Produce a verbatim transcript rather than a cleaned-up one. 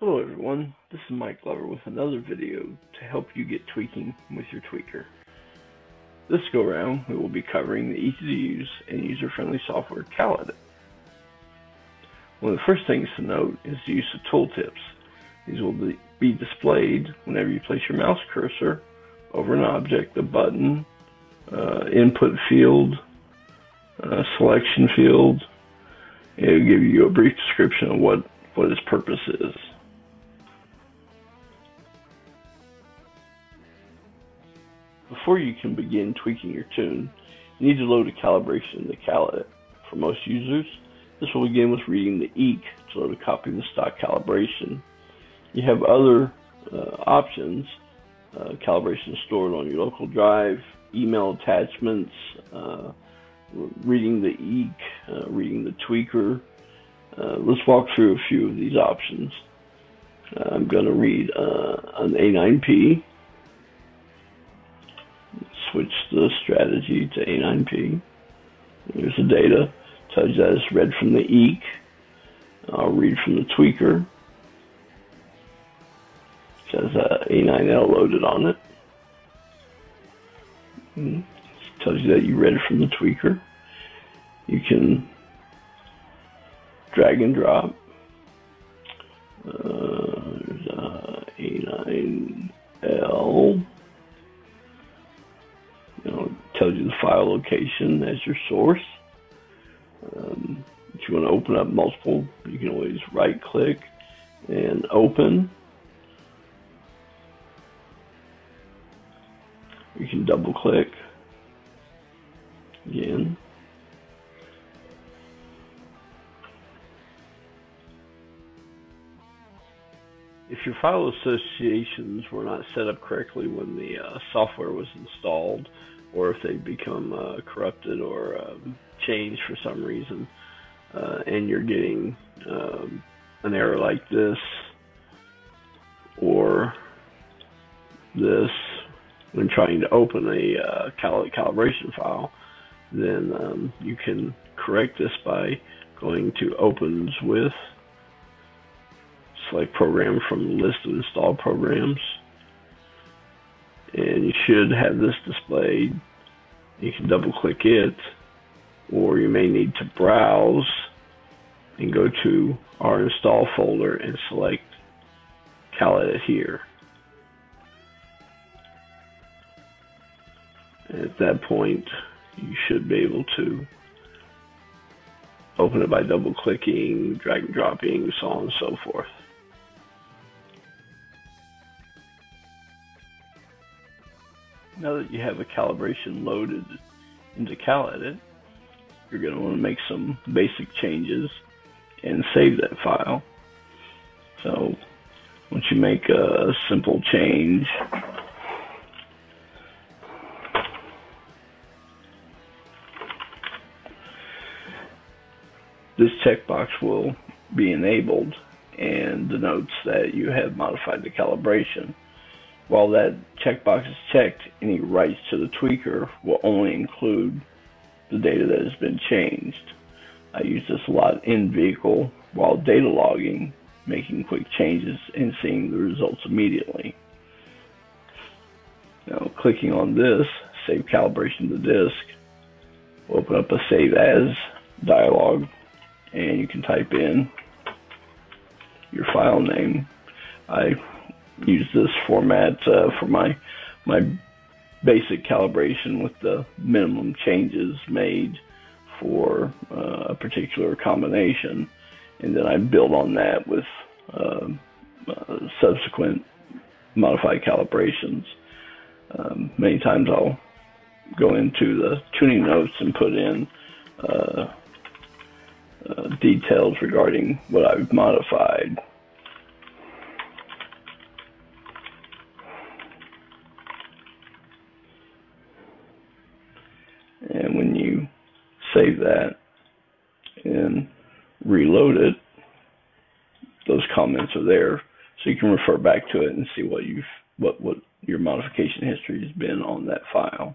Hello everyone, this is Mike Glover with another video to help you get tweaking with your tweaker. This go round we will be covering the easy to use and user-friendly software CalEdit. One of the first things to note is the use of tooltips. These will be displayed whenever you place your mouse cursor over an object, a button, uh, input field, uh, selection field. It will give you a brief description of what, what its purpose is. Before you can begin tweaking your tune, you need to load a calibration into CalEdit. For most users, this will begin with reading the E E C to load a copy of the stock calibration. You have other uh, options, uh, calibration stored on your local drive, email attachments, uh, reading the E E C, uh, reading the tweaker. Uh, let's walk through a few of these options. Uh, I'm going to read uh, an A nine P. Switch the strategy to A nine P. Here's the data. Tells you that it's read from the E E C. I'll read from the tweaker. It says uh, A nine L loaded on it. It tells you that you read from the tweaker. You can drag and drop. Uh, there's uh, A nine L. You know, it tells you the file location as your source. Um, if you want to open up multiple, you can always right click and open. You can double click again. If your file associations were not set up correctly when the uh, software was installed, or if they become uh, corrupted or um, changed for some reason, uh, and you're getting um, an error like this or this when trying to open a uh, CalEdit calibration file, then um, you can correct this by going to Opens With, select Program from the list of installed programs, and you should have this displayed. You can double click it, or you may need to browse and go to our install folder and select CalEdit here. At that point, you should be able to open it by double clicking, drag and dropping, so on and so forth. Now that you have a calibration loaded into CalEdit, you're going to want to make some basic changes and save that file. So once you make a simple change, this checkbox will be enabled and denotes that you have modified the calibration. While that checkbox is checked, any rights to the tweaker will only include the data that has been changed. I use this a lot in vehicle while data logging, making quick changes and seeing the results immediately. Now clicking on this, save calibration to disk, we'll open up a save as dialog, and you can type in your file name. I use this format uh, for my my basic calibration with the minimum changes made for uh, a particular combination, and then I build on that with uh, uh, subsequent modified calibrations. Um, many times I'll go into the tuning notes and put in uh, uh, details regarding what I've modified. And when you save that and reload it, those comments are there, so you can refer back to it and see what you've what what your modification history has been on that file.